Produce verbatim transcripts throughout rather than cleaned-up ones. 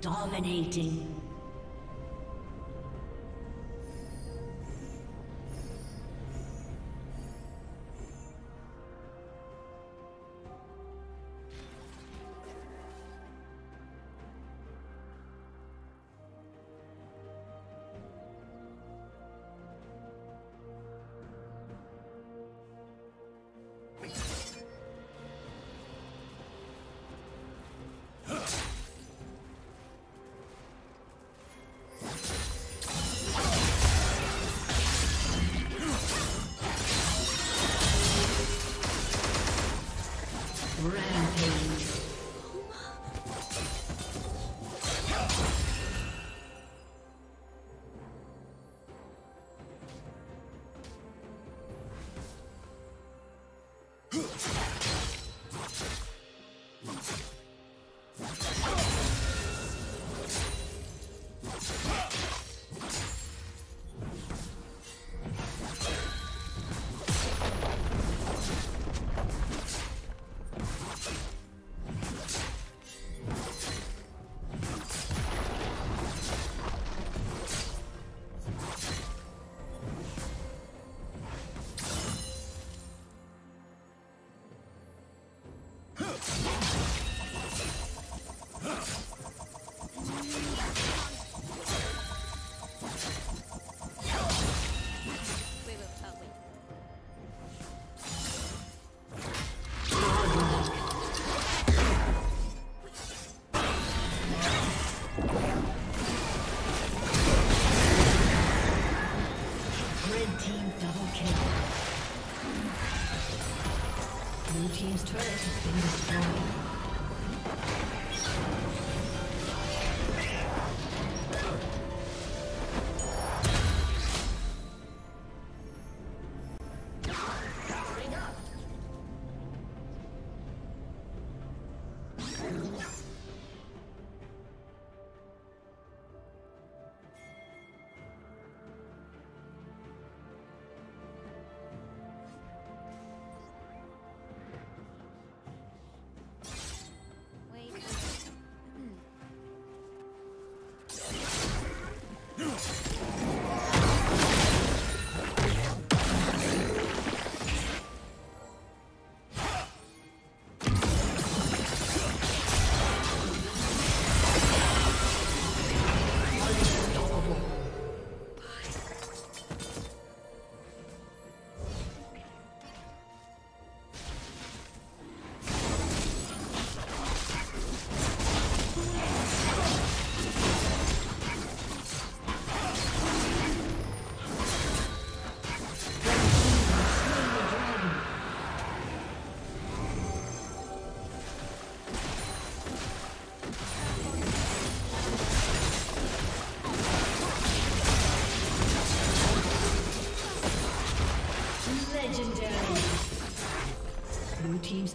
Dominating. Blue team's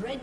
Red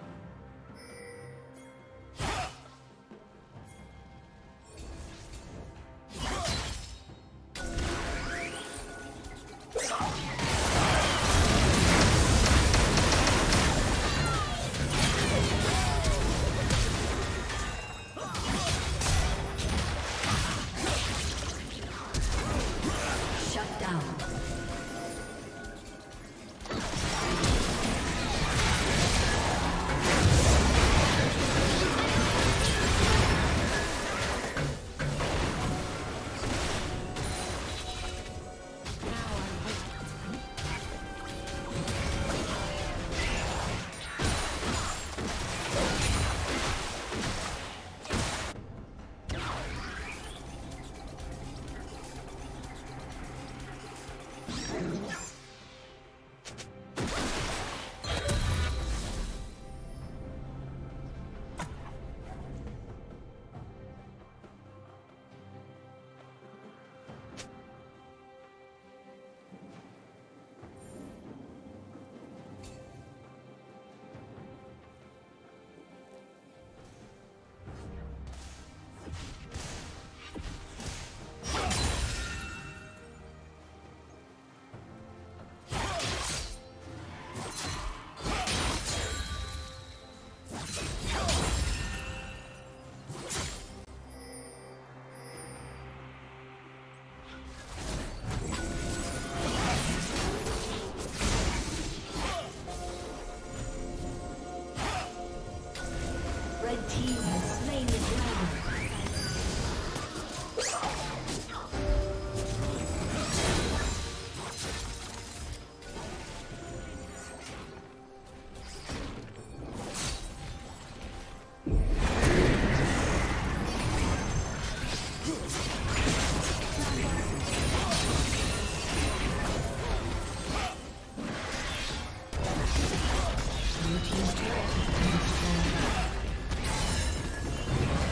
Your team's turret has been destroyed.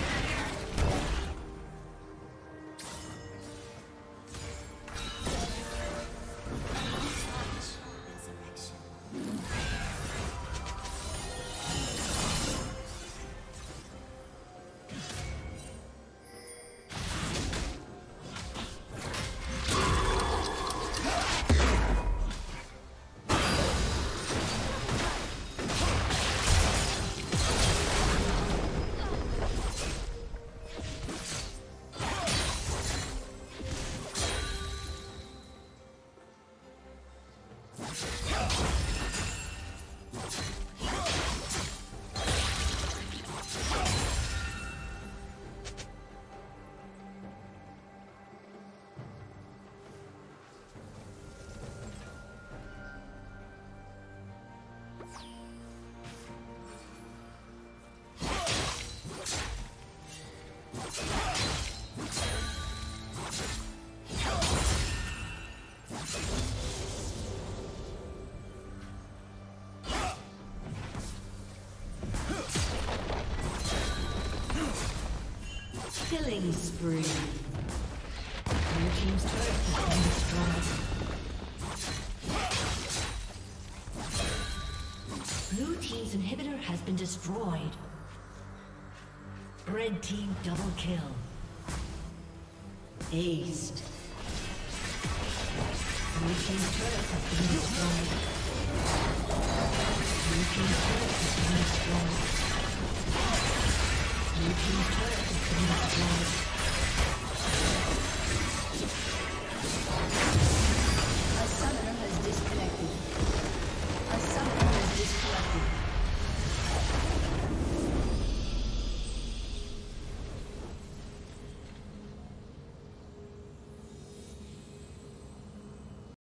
Killing spree. Your team's turret has been destroyed. Blue team's inhibitor has been destroyed. Red team double kill. Aced. Blue team's turret has been destroyed. Blue team's turret has been destroyed. Blue team's turret has been destroyed. A summoner has disconnected. A summoner has disconnected.